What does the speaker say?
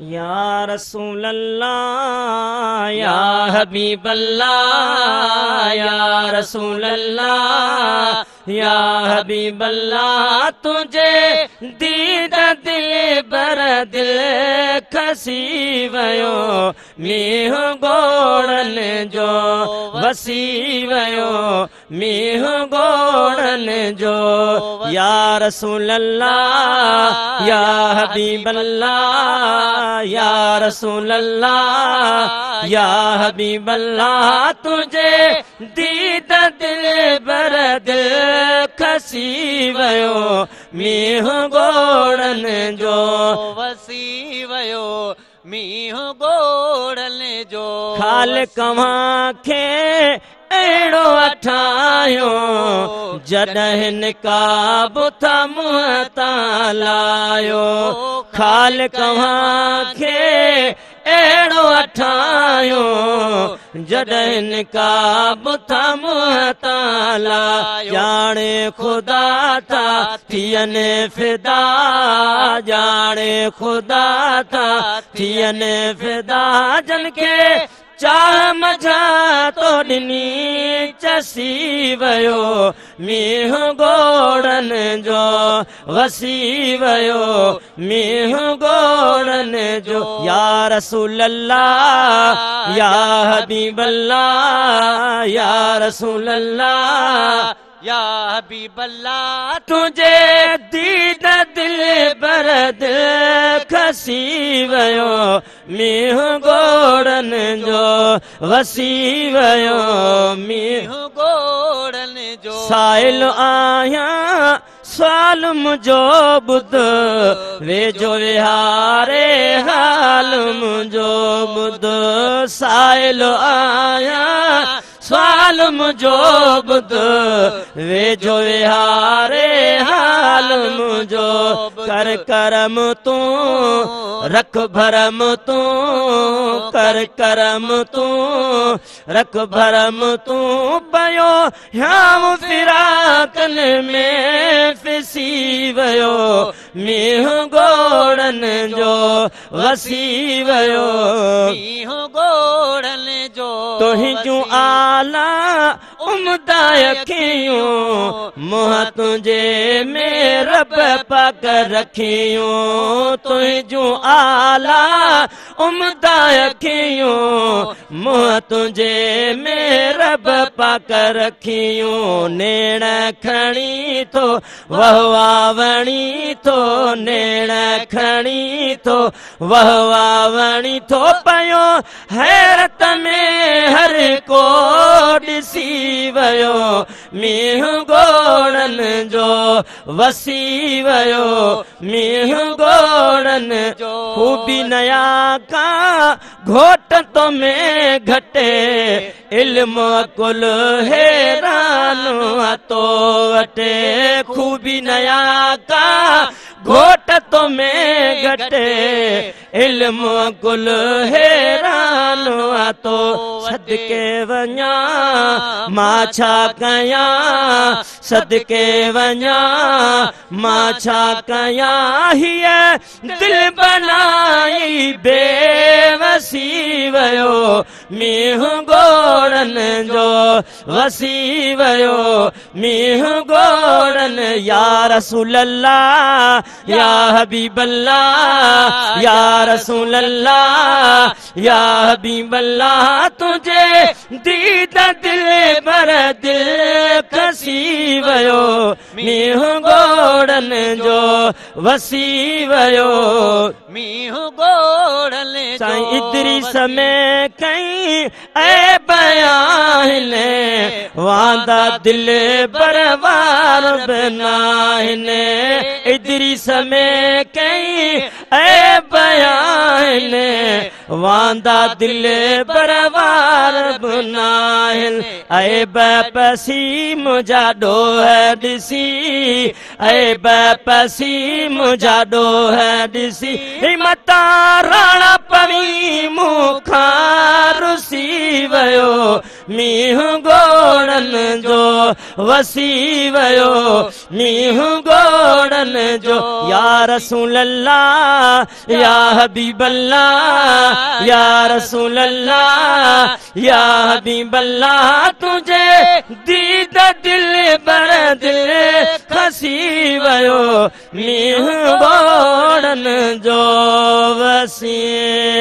या रसूल अल्लाह या हबीब अल्लाह, या रसूल अल्लाह या हबीब अल्लाह, तुझे दीदा दिल बर दिल खसी वयो मेह गोरन जो, वसी वयो मेह गोरन जो। या रसूल अल्लाह या हबीब अल्लाह, या रसूल अल्लाह या हबीब अल्लाह, तुझे दीदा दिल बर दिल खसी वयो मेह गोरन जो, वसी वयो मेह गोरन जो। खाल कमा के एड़ो अठायो, जदहन काब था मुहता लायो। खाल कहाँ के एड़ो अठायो, जदहन काब था मुहता लायो। जाने खुदा था थियन फिदा, जाने खुदा था थियन फिदा, जन के चाह मझा तो दिनी चसी वयो मेह गोरन जो, वसी वयो मेह गोरन जो। या रसूल अल्लाह या हबीब अल्लाह, या रसूल अल्लाह या हबीब अल्लाह, तुझे दीदा दिल बर दिल खसी वयो मेह गोरन जो, वसी वयो मेह गोरन जो। साइल आया साल मुझो बुध, वे जो विहारे हाल मुझो बुध। साइल आया साल मुझो बुध, वे जो विहारे हाल मुझो। कर करम तू रख भरम तू, कर करम तू रख भरम तू, पयो हम फिराकन में फिसी वयो मेह गोरन जो, वसी वयो मेह गोरन जो। तुही जूं आला उम्दा रखियूं, मुह तुझे में रब पाक रखियूं। तुही जूं आला उम्दा रखियूं, मुह तुझे में रब पाक रखियूं। नेण खणी तो वहवा वणी तो, नेण खणी तो वहवा वणी तो, पयो हैरत में हर को ॾिसी वयो मेह गोरन जो, वसी वयो मेह गोरन जो। खूबी नया का घोट तो में घटे, इल्म अकुल हैरान तो वटे। खूबी नया का घोट तो में घटे, इल्म अकुल हैरान तो। सदके वन्या मां छा कयां, सदके वन्या मां छा कयां, हीअ दिल बनाई बेवसी वयो मेह गोरन जो, वसी वयो मेह गोरन। या रसूल अल्लाह या हबीब अल्लाह, या रसूल अल्लाह या हबीब अल्लाह, तुझे दीदा दिल बर दिल खसी वयो मेह गोरन जो, वसी वयो मेह गोरन। साईं इदरीस में कई ऐ बयान, वादा दिल बरवार बनाइन। इदरीस में कई ऐ बयान, वादा दिल बरवार बनाइन। ऐ बपसी मुझा डोह ॾिसी, ऐ बपसी मुझा डोह ॾिसी, हिमता रण पवी मुखां रुसी वयो मीहूं गोड़न जो वसी वयो मीहूं गोड़न जो। या रसूल अल्लाह या हबीब अल्लाह या रसूल अल्लाह या हबीब अल्लाह तुझे दीद दिल बर दिल खसी वयो मीहूं गोड़न जो वसी